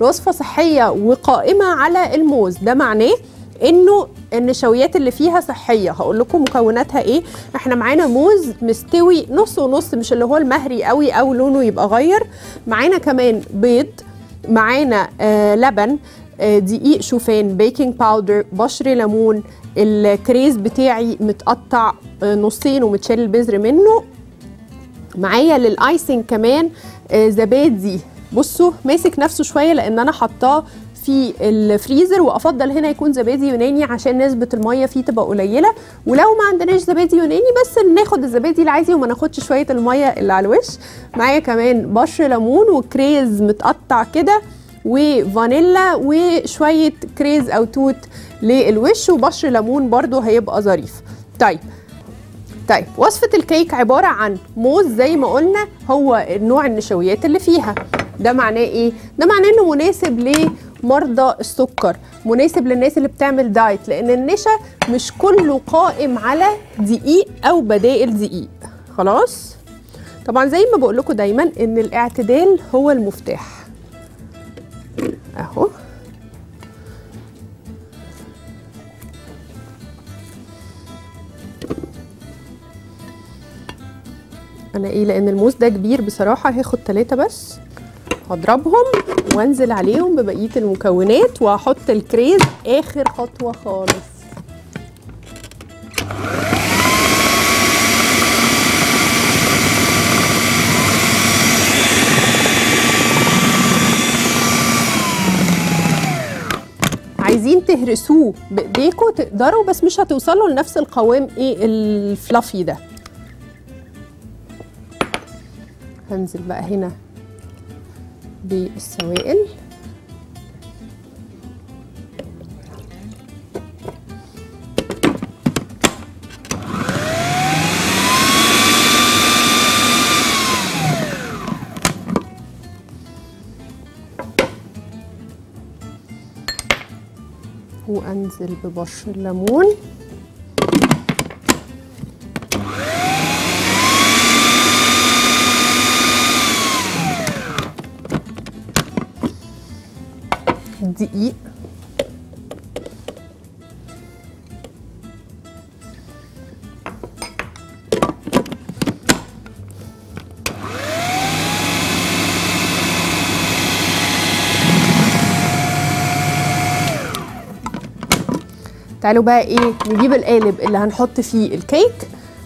الوصفة صحية وقائمة على الموز، ده معناه انه النشويات اللي فيها صحيه. هقول لكم مكوناتها ايه. احنا معانا موز مستوي نص ونص، مش اللي هو المهري قوي او لونه يبقى غير. معانا كمان بيض، معانا لبن، دقيق شوفان، بيكنج باودر، بشر ليمون، الكريز بتاعي متقطع نصين ومتشال البذر منه. معايا للايسنج كمان زبادي، بصوا ماسك نفسه شويه لان انا حطاه في الفريزر، وافضل هنا يكون زبادي يوناني عشان نسبه الميه فيه تبقى قليله، ولو ما عندناش زبادي يوناني بس ناخد الزبادي العادي وما ناخدش شويه الميه اللي على الوش. معايا كمان بشر ليمون وكريز متقطع كده وفانيلا وشويه كريز او توت للوش، وبشر ليمون برده هيبقى ظريف. طيب وصفه الكيك عباره عن موز زي ما قلنا، هو نوع النشويات اللي فيها. ده معناه ايه؟ ده معناه انه مناسب مرضى السكر، مناسب للناس اللي بتعمل دايت، لان النشا مش كله قائم على دقيق او بدائل دقيق. خلاص، طبعا زي ما بقول لكم دايما ان الاعتدال هو المفتاح. اهو انا ايه، لان الموز ده كبير بصراحه، هاخد 3 بس هضربهم وانزل عليهم ببقيه المكونات، وهحط الكريز اخر خطوه خالص. عايزين تهرسوه بايديكم تقدروا، بس مش هتوصلوا لنفس القوام الفلافي ده. هنزل بقى هنا بالسوائل، وانزل ببشر الليمون. دقيق تعالوا بقى ايه، نجيب القالب اللي هنحط فيه الكيك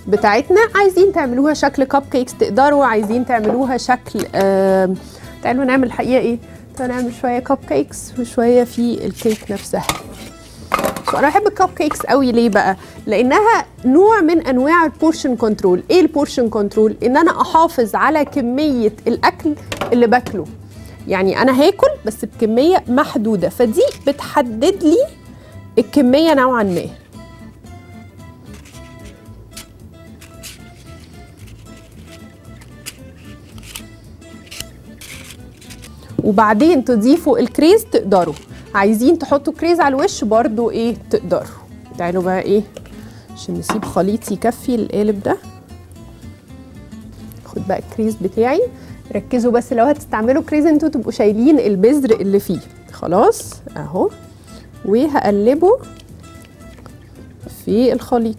بتاعتنا. عايزين تعملوها شكل كاب كيكس تقدروا، عايزين تعملوها شكل تعالوا نعمل الحقيقه ايه، هنعمل شويه كاب كيكس وشويه في الكيك نفسها. انا بحب الكاب كيكس قوي ليه بقى؟ لانها نوع من انواع البورشن كنترول. ايه البورشن كنترول؟ ان انا احافظ على كميه الاكل اللي باكله، يعني انا هاكل بس بكميه محدوده، فدي بتحدد لي الكميه نوعا ما. وبعدين تضيفوا الكريز تقدروا، عايزين تحطوا كريز على الوش برضو ايه تقدروا. تعالوا بقى ايه، عشان نسيب خليط يكفي القالب ده، خد بقى الكريز بتاعي. ركزوا بس لو هتستعملوا كريز انتوا تبقوا شايلين البذر اللي فيه. خلاص اهو، وهقلبه في الخليط.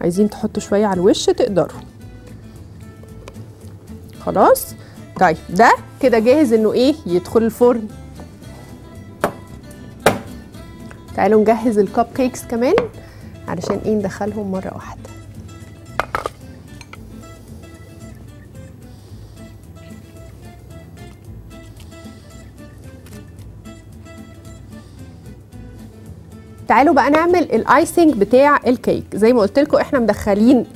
عايزين تحطوا شويه على الوش تقدروا. خلاص طيب، ده كده جاهز انه ايه يدخل الفرن. تعالوا نجهز الكب كيكس كمان علشان ايه ندخلهم مره واحده. تعالوا بقى نعمل الايسنج بتاع الكيك. زي ما قلت لكم احنا مدخلين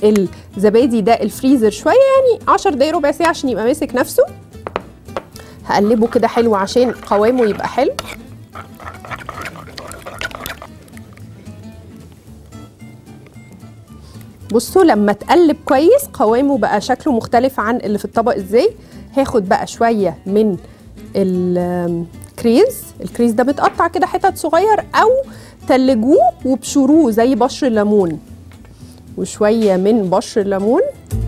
الزبادي ده الفريزر شويه، يعني 10 دقايق ربع ساعه عشان يبقى ماسك نفسه. هقلبه كده حلو عشان قوامه يبقى حلو. بصوا لما اتقلب كويس قوامه بقى شكله مختلف عن اللي في الطبق. ازاي؟ هاخد بقى شويه من الكريز. الكريز ده متقطع كده حتت صغير، او تلجوه وبشروه زي بشر الليمون، وشويه من بشر الليمون.